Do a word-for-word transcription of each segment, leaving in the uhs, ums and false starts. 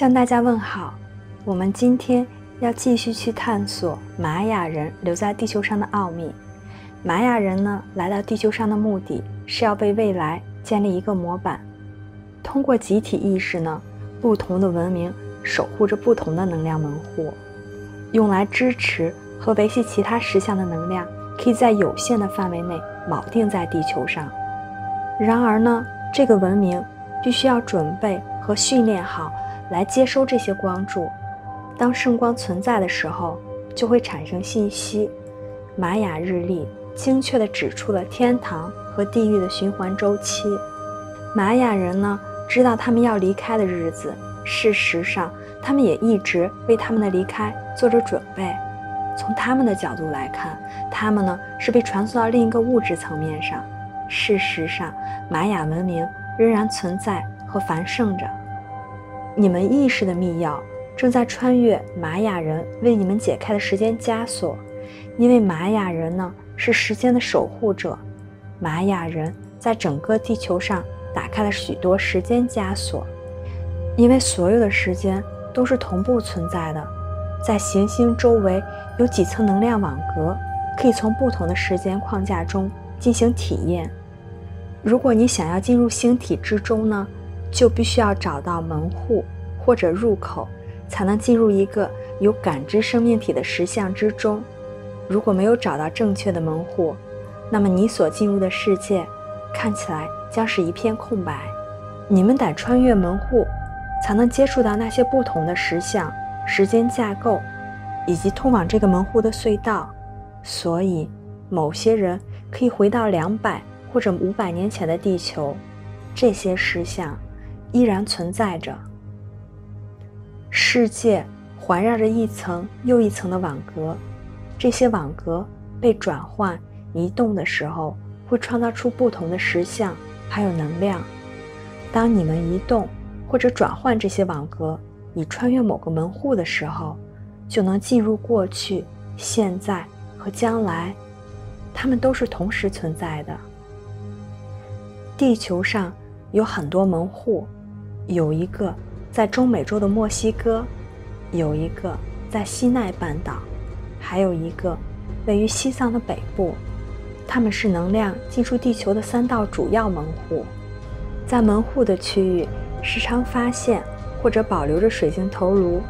向大家问好，我们今天要继续去探索玛雅人留在地球上的奥秘。玛雅人呢，来到地球上的目的是要为未来建立一个模板。通过集体意识呢，不同的文明守护着不同的能量门户，用来支持和维系其他实相的能量，可以在有限的范围内锚定在地球上。然而呢，这个文明必须要准备和训练好来接收这些光柱。当圣光存在的时候，就会产生信息。玛雅日历精确地指出了天堂和地狱的循环周期。玛雅人呢，知道他们要离开的日子，事实上他们也一直为他们的离开做着准备。从他们的角度来看，他们呢是被传送到另一个物质层面上。事实上，玛雅文明仍然存在和繁盛着。你们意识的密钥正在穿越玛雅人为你们解开的时间枷锁，因为玛雅人呢是时间的守护者。玛雅人在整个地球上打开了许多时间枷锁，因为所有的时间都是同步存在的。在行星周围有几层能量网格，可以从不同的时间框架中进行体验。如果你想要进入星体之中呢，就必须要找到门户或者入口，才能进入一个有感知生命体的实相之中。如果没有找到正确的门户，那么你所进入的世界看起来将是一片空白。你们得穿越门户，才能接触到那些不同的实相、时间架构，以及通往这个门户的隧道。所以，某些人可以回到两百或者五百年前的地球，这些实相依然存在着。世界环绕着一层又一层的网格，这些网格被转换移动的时候，会创造出不同的实相还有能量。当你们移动或者转换这些网格，以穿越某个门户的时候，就能进入过去、现在和将来，它们都是同时存在的。地球上有很多门户，有一个在中美洲的墨西哥，有一个在西奈半岛，还有一个位于西藏的北部。它们是能量进出地球的三道主要门户。在门户的区域，时常发现或者保留着水晶头颅。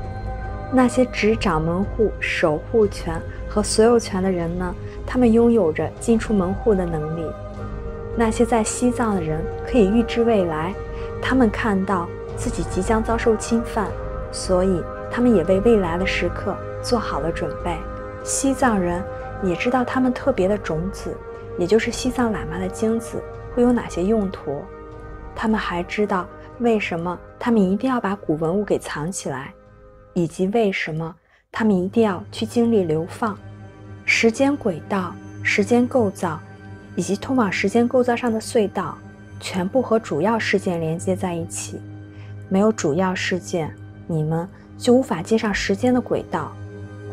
那些执掌门户守护权和所有权的人呢，他们拥有着进出门户的能力。那些在西藏的人可以预知未来，他们看到自己即将遭受侵犯，所以他们也为未来的时刻做好了准备。西藏人也知道他们特别的种子，也就是西藏喇嘛的精子会有哪些用途。他们还知道为什么他们一定要把古文物给藏起来，以及为什么他们一定要去经历流放。时间轨道、时间构造以及通往时间构造上的隧道，全部和主要事件连接在一起。没有主要事件，你们就无法接上时间的轨道。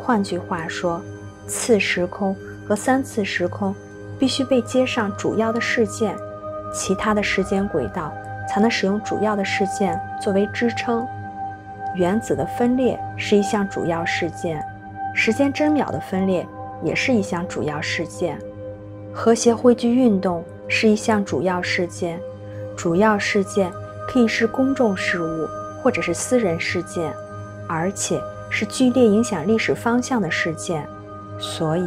换句话说，次时空和三次时空必须被接上主要的事件，其他的时间轨道才能使用主要的事件作为支撑。原子的分裂是一项主要事件，时间针秒的分裂也是一项主要事件，和谐汇聚运动是一项主要事件。主要事件可以是公众事务或者是私人事件，而且是剧烈影响历史方向的事件。所以，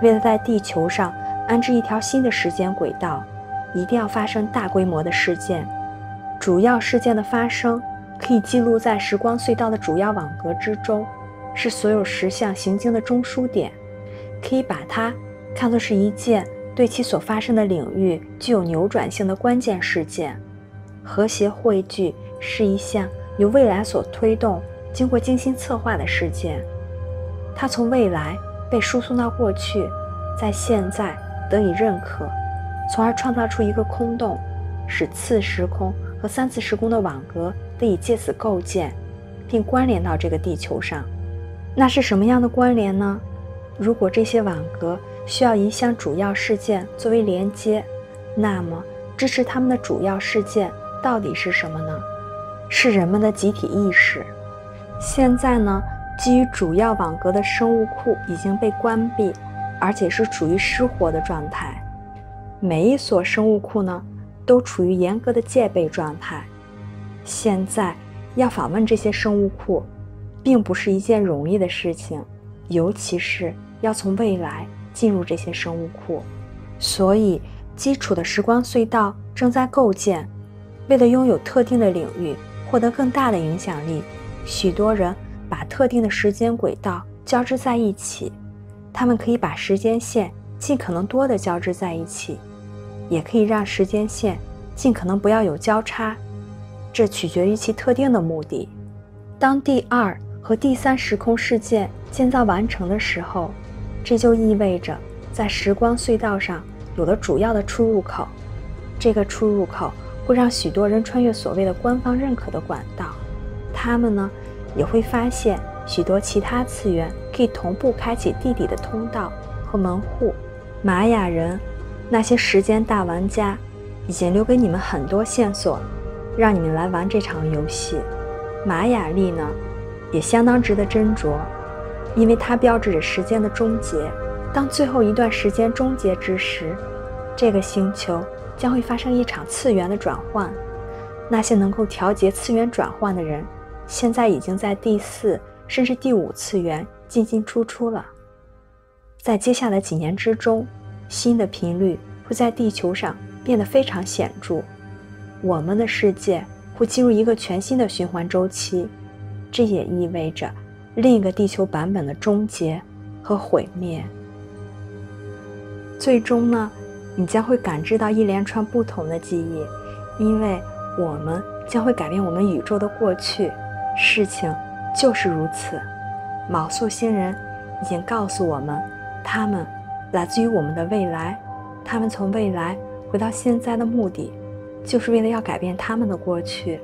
为了在地球上安置一条新的时间轨道，一定要发生大规模的事件。主要事件的发生可以记录在时光隧道的主要网格之中，是所有实相行经的中枢点，可以把它看作是一件对其所发生的领域具有扭转性的关键事件。和谐汇聚是一项由未来所推动、经过精心策划的事件，它从未来被输送到过去，在现在得以认可，从而创造出一个空洞，使次时空和三次时空的网格得以借此构建，并关联到这个地球上。那是什么样的关联呢？如果这些网格需要一项主要事件作为连接，那么支持它们的主要事件到底是什么呢？是人们的集体意识。现在呢，基于主要网格的生物库已经被关闭，而且是处于失活的状态。每一所生物库呢，都处于严格的戒备状态。现在要访问这些生物库，并不是一件容易的事情，尤其是要从未来进入这些生物库。所以，基础的时光隧道正在构建。为了拥有特定的领域，获得更大的影响力，许多人把特定的时间轨道交织在一起。他们可以把时间线尽可能多的交织在一起，也可以让时间线尽可能不要有交叉，这取决于其特定的目的。当第二和第三时空事件建造完成的时候，这就意味着在时光隧道上有了主要的出入口。这个出入口会让许多人穿越所谓的官方认可的管道，他们呢也会发现许多其他次元可以同步开启地底的通道和门户。玛雅人，那些时间大玩家，已经留给你们很多线索，让你们来玩这场游戏。玛雅历呢，也相当值得斟酌，因为它标志着时间的终结。当最后一段时间终结之时，这个星球将会发生一场次元的转换。那些能够调节次元转换的人，现在已经在第四甚至第五次元进进出出了。在接下来几年之中，新的频率会在地球上变得非常显著。我们的世界会进入一个全新的循环周期，这也意味着另一个地球版本的终结和毁灭。最终呢，你将会感知到一连串不同的记忆，因为我们将会改变我们宇宙的过去。事情就是如此。昴宿星人已经告诉我们，他们来自于我们的未来，他们从未来回到现在的目的，就是为了要改变他们的过去。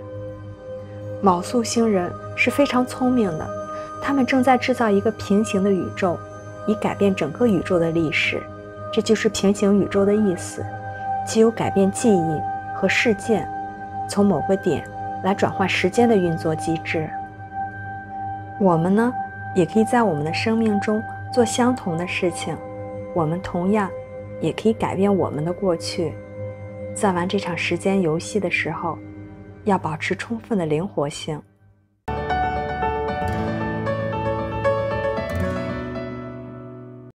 昴宿星人是非常聪明的，他们正在制造一个平行的宇宙，以改变整个宇宙的历史。这就是平行宇宙的意思，藉由改变记忆和事件，从某个点来转换时间的运作机制。我们呢，也可以在我们的生命中做相同的事情，我们同样也可以改变我们的过去。在玩这场时间游戏的时候，要保持充分的灵活性。